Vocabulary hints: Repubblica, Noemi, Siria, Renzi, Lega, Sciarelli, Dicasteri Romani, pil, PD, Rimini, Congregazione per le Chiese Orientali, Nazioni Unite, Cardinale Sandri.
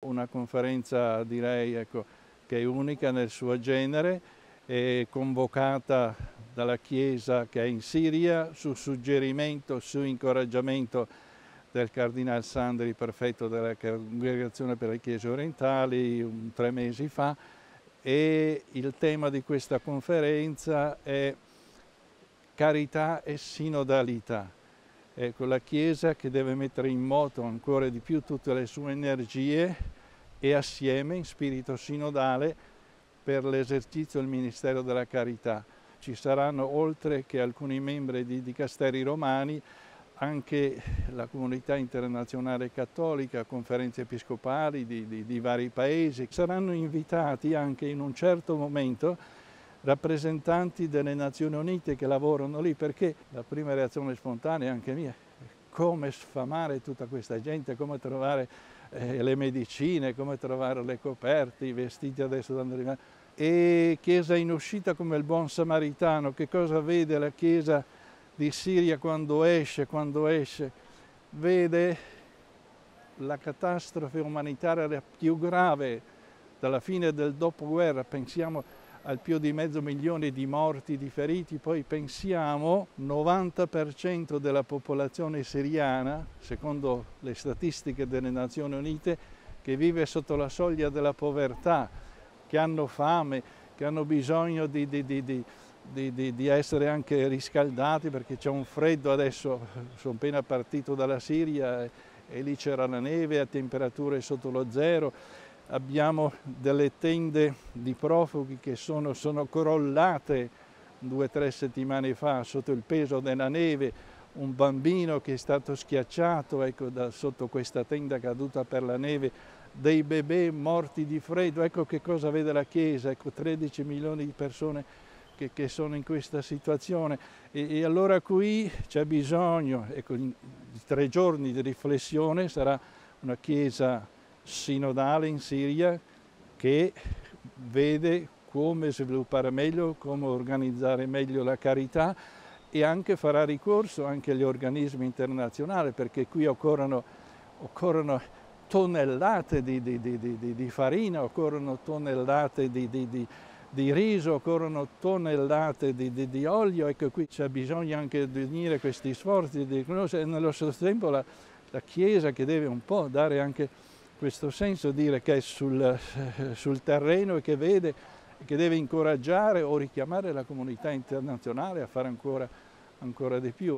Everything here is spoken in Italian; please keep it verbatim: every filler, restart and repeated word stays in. Una conferenza, direi, ecco, che è unica nel suo genere, è convocata dalla Chiesa che è in Siria su suggerimento, su incoraggiamento del Cardinale Sandri, prefetto della Congregazione per le Chiese Orientali, un, tre mesi fa, e il tema di questa conferenza è carità e sinodalità. Ecco, la Chiesa che deve mettere in moto ancora di più tutte le sue energie e assieme, in spirito sinodale, per l'esercizio del Ministero della Carità. Ci saranno, oltre che alcuni membri di Dicasteri Romani, anche la comunità internazionale cattolica, conferenze episcopali di, di, di vari paesi. Saranno invitati anche in un certo momento rappresentanti delle Nazioni Unite che lavorano lì, perché la prima reazione spontanea, anche mia, come sfamare tutta questa gente, come trovare eh, le medicine, come trovare le coperte, i vestiti adesso da andare. E Chiesa in uscita come il buon samaritano, che cosa vede la Chiesa di Siria quando esce, quando esce? Vede la catastrofe umanitaria la più grave dalla fine del dopoguerra, pensiamo al più di mezzo milione di morti, di feriti, poi pensiamo al novanta per cento della popolazione siriana, secondo le statistiche delle Nazioni Unite, che vive sotto la soglia della povertà, che hanno fame, che hanno bisogno di, di, di, di, di, di essere anche riscaldati, perché c'è un freddo adesso, sono appena partito dalla Siria e, e lì c'era la neve a temperature sotto lo zero. Abbiamo delle tende di profughi che sono, sono crollate due o tre settimane fa sotto il peso della neve, un bambino che è stato schiacciato, ecco, da, sotto questa tenda caduta per la neve, dei bebè morti di freddo. Ecco che cosa vede la Chiesa, ecco, tredici milioni di persone che, che sono in questa situazione. E, e allora qui c'è bisogno, ecco, di tre giorni di riflessione. Sarà una Chiesa sinodale in Siria che vede come sviluppare meglio, come organizzare meglio la carità, e anche farà ricorso anche agli organismi internazionali, perché qui occorrono, occorrono tonnellate di, di, di, di, di farina, occorrono tonnellate di, di, di, di riso, occorrono tonnellate di, di, di olio. Ecco, qui c'è bisogno anche di unire questi sforzi, di riconoscere nello stesso tempo la, la Chiesa, che deve un po' dare anche questo senso, dire che è sul, sul terreno e che vede, che deve incoraggiare o richiamare la comunità internazionale a fare ancora, ancora di più.